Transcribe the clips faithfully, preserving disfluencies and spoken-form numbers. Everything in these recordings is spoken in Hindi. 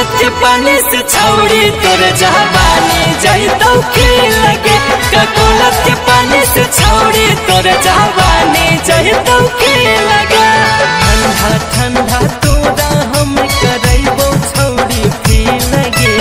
बचपन से छौड़ी तोर जवानी जइतौ के लगे ककोलत के पानी से छौड़ी तोर जवानी जइतौ के लगे ठंडा ठंडा तोरा हम करैबो छौड़ी के लगे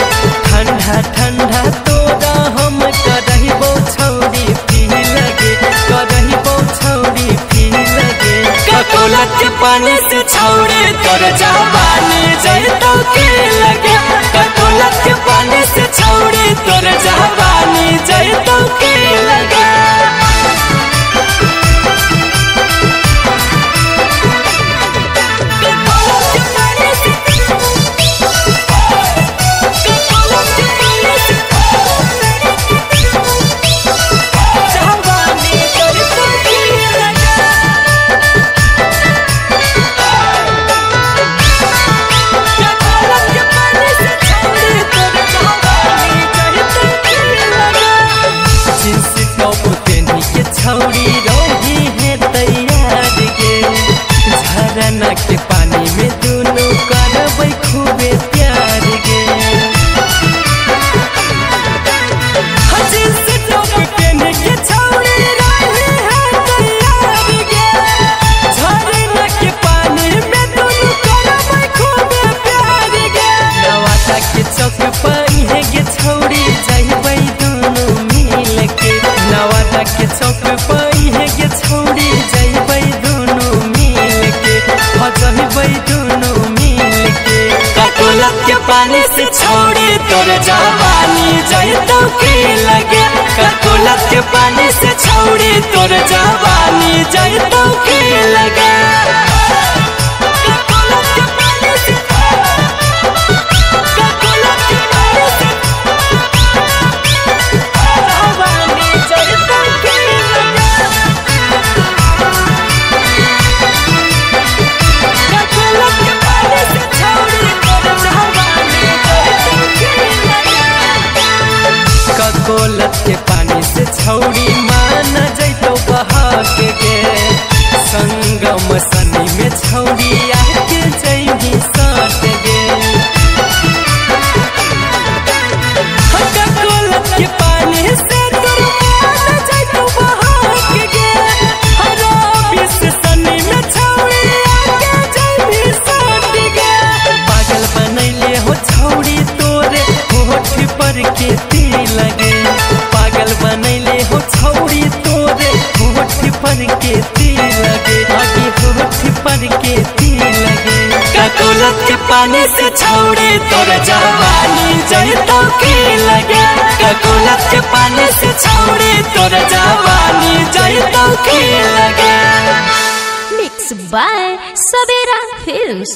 ठंडा ठंडा तोरा हम करैबो छौड़ी के लगे करैबो छौड़ी के लगे ककोलत के पानी से छौड़ी तोर जवानी जइतौ के लगे ककोलत के पानी से छौड़ी तोर जवानी जइतौ के लगे। झरना के पानी में दोनों करबै खूबे प्यार गे झरना के पानी में दोनों करबै खूबे प्यार गे नवाता के चौक पर गे छौड़ी जइबै दोनों मिल के नवाता के चौक पर गे छौड़ी जइबै दोनों ककोलत के पानी से छौड़ी तोर जवानी जइतौ के लगे ककोलत के पानी से छौड़ी तोर जवानी जइतौ के लगे। ककोलत के पानी से छौड़ी मान जइतौ बहा के गे संगम सनी में छौड़ी आके जइबी साथ गे ककोलत के पानी से तोर मान जइतौ बहा के गे रबिस सनी में छौड़ी आके जइबी साथ गे पागल बनैले हो छौड़ी तोरे होठ पर के लगे पागल बनैले हो छौड़ी तोरे होठ पर के तिल लगे आगे होठ पर के तिल लगे ककोलत के पानी से छौड़ी तोर जवानी जइतौ के लगे ककोलत के पानी से छौड़ी तोर जवानी जइतौ के लगे। Mix by Savera films.